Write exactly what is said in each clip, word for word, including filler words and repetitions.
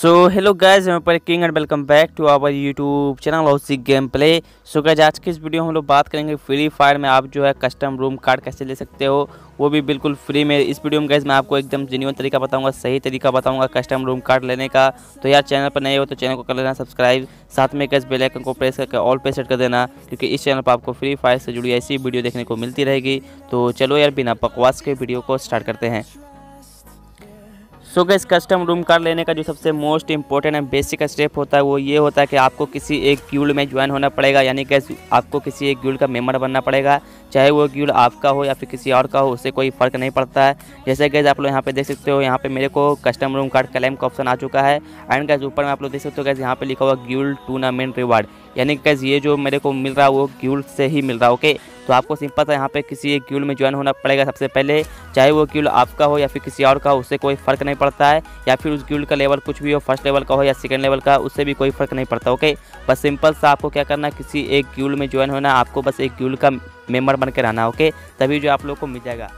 So hello guys, यहाँ पर king and welcome back to our YouTube channel logic game play. So guys, आज की इस video में हम लोग बात करेंगे फ्री फायर में आप जो है कस्टम रूम कार्ड कैसे ले सकते हो, वो भी बिल्कुल फ्री में। इस वीडियो में गाइज मैं आपको एकदम जेन्युइन तरीका बताऊंगा, सही तरीका बताऊंगा कस्टम रूम कार्ड लेने का। तो यार चैनल पर नए हो तो चैनल को कर लेना सब्सक्राइब, साथ में गाइज बेल आइकन को प्रेस करके ऑल पे सेट कर देना, क्योंकि इस चैनल पर आपको फ्री फायर से जुड़ी ऐसी वीडियो देखने को मिलती रहेगी। तो चलो यार बिना बकवास के वीडियो को स्टार्ट करते हैं। So guys, custom room card लेने का जो सबसे most important and basic step होता है वो ये होता है कि आपको किसी एक गिल्ड में ज्वाइन होना पड़ेगा, यानी कि आपको किसी एक गिल्ड का मेंबर बनना पड़ेगा। चाहे वो गिल्ड आपका हो या फिर किसी और का हो, उससे कोई फ़र्क नहीं पड़ता है। जैसे गाइस आप लोग यहाँ पे देख सकते हो, यहाँ पे मेरे को कस्टम रूम कार्ड क्लेम का ऑप्शन आ चुका है। एंड गाइस ऊपर में आप लोग देख सकते हो, गाइस यहाँ पे लिखा हुआ गिल्ड टूर्नामेंट रिवार्ड, यानी कि गाइस ये जो मेरे को मिल रहा है वो गिल्ड से ही मिल रहा है। ओके, तो आपको सिंपल था यहाँ पे किसी एक गिल्ड में ज्वाइन होना पड़ेगा सबसे पहले, चाहे वो गिल्ड आपका हो या फिर किसी और का हो, उससे कोई फ़र्क नहीं पड़ता है। या फिर उस गिल्ड का लेवल कुछ भी हो, फर्स्ट लेवल का हो या सेकंड लेवल का, उससे भी कोई फ़र्क नहीं पड़ता। ओके, बस सिंपल सा आपको क्या करना है, किसी एक गिल्ड में ज्वाइन होना, आपको बस एक गिल्ड का मेम्बर बन के रहना। ओके, तभी जो आप लोग को मिल जाएगा।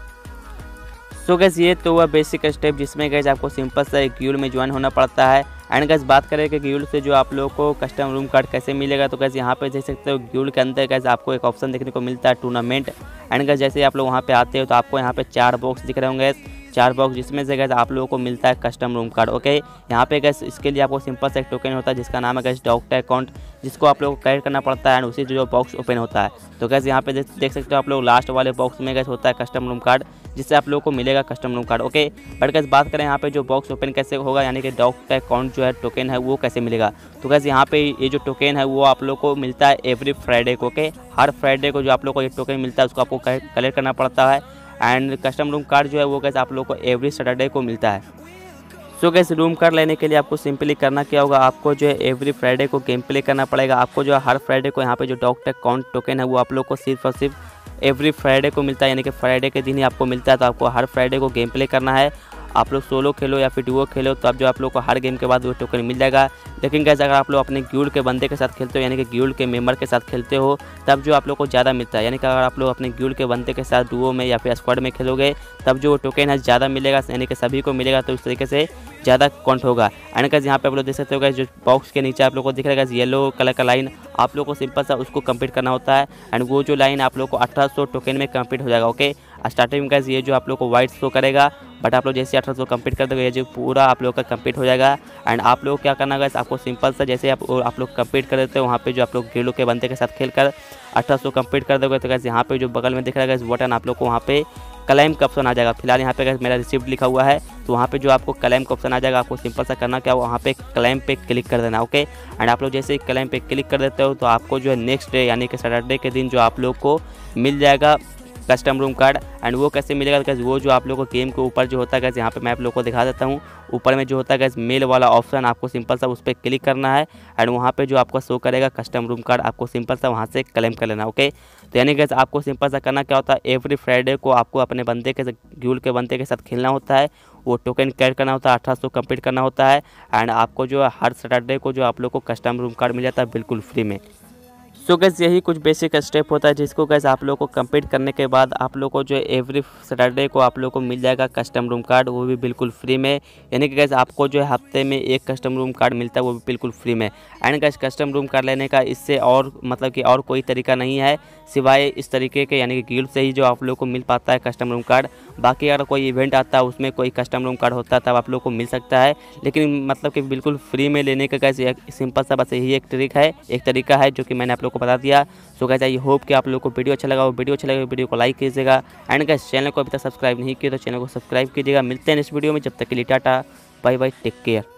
सो गाइस, ये तो हुआ बेसिक स्टेप जिसमें गाइस आपको सिंपल सा एक गिल्ड में ज्वाइन होना पड़ता है। एंड गाइस बात करें कि गिल्ड से जो आप लोगों को कस्टम रूम कार्ड कैसे मिलेगा, तो गाइस यहाँ पे देख सकते हो गिल्ड के अंदर गाइस आपको एक ऑप्शन देखने को मिलता है टूर्नामेंट। एंड गाइस जैसे आप लोग वहाँ पे आते हो तो आपको यहाँ पे चार बॉक्स दिख रहे होंगे, चार बॉक्स जिसमें से गाइस आप लोगों को मिलता है कस्टम रूम कार्ड। ओके, यहाँ पे गाइस इसके लिए आपको सिंपल सा एक टोकन होता है जिसका नाम है गाइस डॉक्टर अकाउंट, जिसको आप लोगों को क्रिएट करना पड़ता है। एंड उसी जो बॉक्स ओपन होता है तो गाइस यहाँ पे देख सकते हो आप लोग लास्ट वाले बॉक्स में गाइस होता है कस्टम रूम कार्ड, जिससे आप लोगों को मिलेगा custom room card. Okay, but guys बात करें यहाँ पे जो बॉक्स ओपन कैसे होगा, यानी कि डॉक्टर अकाउंट जो है टोकन है वो कैसे मिलेगा, तो गाइस यहाँ पे ये जो टोकन है वो आप लोग को मिलता है एवरी फ्राइडे को। ओके, हर फ्राइडे को जो आप लोग को ये टोकन मिलता है उसको आपको कलेक्ट करना पड़ता है। एंड कस्टम रूम कार्ड जो है वो गाइस आप लोग को एवरी सैटरडे को मिलता है। सो गाइस, रूम कार्ड लेने के लिए आपको सिंपली करना क्या होगा, आपको जो है एवरी फ्राइडे को गेम प्ले करना पड़ेगा। आपको जो है हर फ्राइडे को यहाँ पे जो डॉक्टर अकाउंट टोकन है वो आप लोग को सिर्फ और सिर्फ एवरी फ्राइडे को मिलता है, यानी कि फ्राइडे के दिन ही आपको मिलता है। तो आपको हर फ्राइडे को गेम प्ले करना है। आप लोग सोलो खेलो या फिर डुओ खेलो तो आप जो आप लोग को हर गेम के बाद वो टोकन मिल जाएगा। लेकिन गाइस अगर आप लोग अपने गिल्ड के बंदे के साथ खेलते हो, यानी कि गिल्ड के मेंबर के साथ खेलते हो, तब जो आप लोग को ज़्यादा मिलता है। यानी कि अगर आप लोग अपने गिल्ड के बंदे के साथ डुओ में या फिर स्क्वाड में खेलोगे तब जो टोकन है ज़्यादा मिलेगा, यानी कि सभी को मिलेगा, तो उस तरीके से ज़्यादा काउंट होगा। एंड गाइस यहाँ पे आप लोग देख सकते हो गाइस जो बॉक्स के नीचे आप लोग को दिख रहा है गाइस येलो कलर का लाइन, आप लोग को सिंपल सा उसको कंप्लीट करना होता है। एंड वो जो लाइन आप लोग को अठारह सौ टोकन में कंप्लीट हो जाएगा। ओके, स्टार्टिंग में गाइस ये जो आप लोग को वाइट शो करेगा, बट आप लोग जैसे अठारह सौ कंप्लीट कर दोगे ये जो पूरा आप लोग का कंप्लीट हो जाएगा। एंड आप लोग क्या करना है गाइस, आपको सिंपल सा जैसे आप आप लोग कंप्लीट कर देते हो, वहाँ पे जो आप लोग गिल्ड के बंदे के साथ खेलकर अठारह सौ कंप्लीट कर दोगे तो गाइस यहाँ पे जो बगल में दिख रहा है गाइस बटन आप लोग को वहाँ पे क्लेम का ऑप्शन आ जाएगा। फिलहाल यहाँ पे गाइस मेरा रिसिप्ट लिखा हुआ है, तो वहाँ पे जो आपको क्लेम का ऑप्शन आ जाएगा, आपको सिंपल सा करना क्या, वहाँ पे क्लेम पे क्लिक कर देना। ओके, एंड आप लोग जैसे ही क्लेम पे क्लिक कर देते हो तो आपको जो है नेक्स्ट डे यानी कि सैटरडे के दिन जो आप लोग को मिल जाएगा कस्टम रूम कार्ड। एंड वो कैसे मिलेगा गाइस, वो जो आप लोग को गेम के ऊपर जो होता है गाइस, यहाँ पे मैं आप लोग को दिखा देता हूँ, ऊपर में जो होता है गाइस मेल वाला ऑप्शन, आपको सिंपल सा उस पर क्लिक करना है। एंड वहाँ पे जो आपका शो करेगा कस्टम रूम कार्ड, आपको सिंपल सा वहाँ से क्लेम कर लेना। ओके, तो यानी गाइस आपको सिंपल सा करना क्या होता है, एवरी फ्राइडे को आपको अपने बंदे के गिल के बंदे के साथ खेलना होता है, वो टोकन कैड करना होता है, अठारह सौ कंप्लीट करना होता है। एंड आपको जो हर सैटरडे को जो आप लोग को कस्टम रूम कार्ड मिल जाता है बिल्कुल फ्री में। सो गाइस, यही कुछ बेसिक स्टेप होता है जिसको गाइस आप लोगों को कंप्लीट करने के बाद आप लोगों को जो एवरी सैटरडे को आप लोगों को मिल जाएगा कस्टम रूम कार्ड, वो भी बिल्कुल फ्री में। यानी कि गाइस आपको जो है हफ्ते में एक कस्टम रूम कार्ड मिलता है, वो भी बिल्कुल फ्री में। And guys custom room card लेने का इससे और मतलब कि और कोई तरीका नहीं है सिवाय इस तरीके के, यानी कि गिल्ड से ही जो आप लोग को मिल पाता है कस्टम रूम कार्ड। बाकी अगर कोई इवेंट आता है उसमें कोई कस्टम रूम कार्ड होता है तब आप लोग को मिल सकता है, लेकिन मतलब कि बिल्कुल फ्री में लेने का गाइस सिंपल सा बस यही एक ट्रिक है, एक तरीका है जो कि मैंने आप लोग को बता दिया। सो गाइस आई होप कि आप लोगों को वीडियो अच्छा लगा हो, वीडियो अच्छा लगा वीडियो को लाइक कीजिएगा। एंड गाइस चैनल को अभी तक सब्सक्राइब नहीं किया तो चैनल को सब्सक्राइब कीजिएगा। मिलते हैं नेक्स्ट वीडियो में, जब तक के लिए tata bye bye, take care.